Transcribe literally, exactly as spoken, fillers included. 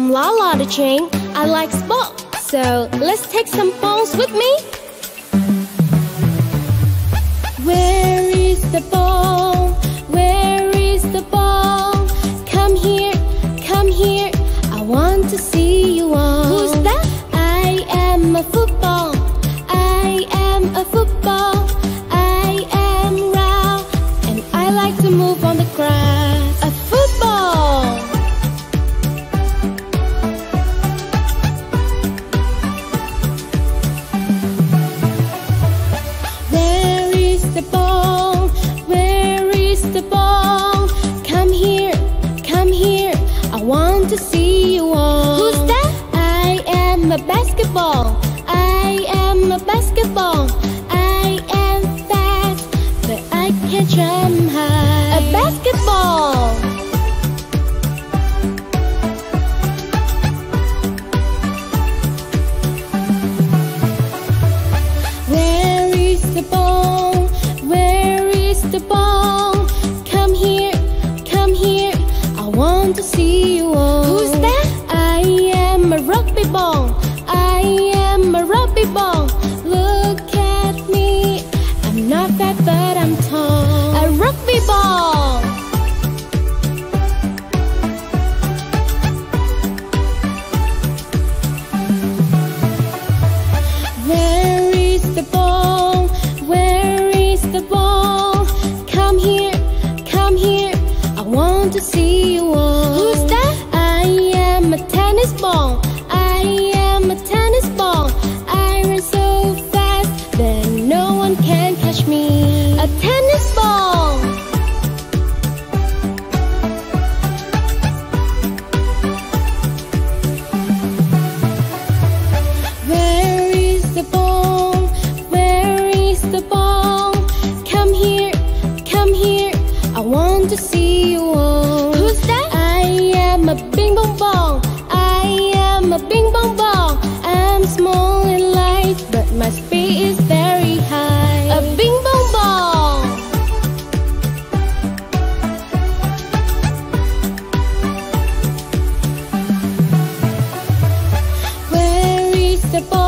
I'm La La the Chain. I like sports, so let's take some balls with me. Where is the ball? Where is the ball? Come here, come here. I want to see you all. Who's that? I am a football. I am a football. I am round, and I like to move on the grass. A football. To see you all. Who's that? I am a basketball. I am a basketball. I am fast, but I can jump high. A basketball. Where is the ball? Where is the ball? Come here, come here. I want to see you all. Ball. I am a rugby ball. Look at me. I'm not fat, but I'm tall. A rugby ball. Where is the ball? Where is the ball? Come here, come here. I want to see you all. Who's that? I am a tennis ball. Me. A tennis ball. Where is the ball? Where is the ball? Come here, come here. I want to see you all. Who's that? I am a bing bong ball. I am a bing bong ball. I'm small and light, but my speed is very high. A bing bong ball. Where is the ball?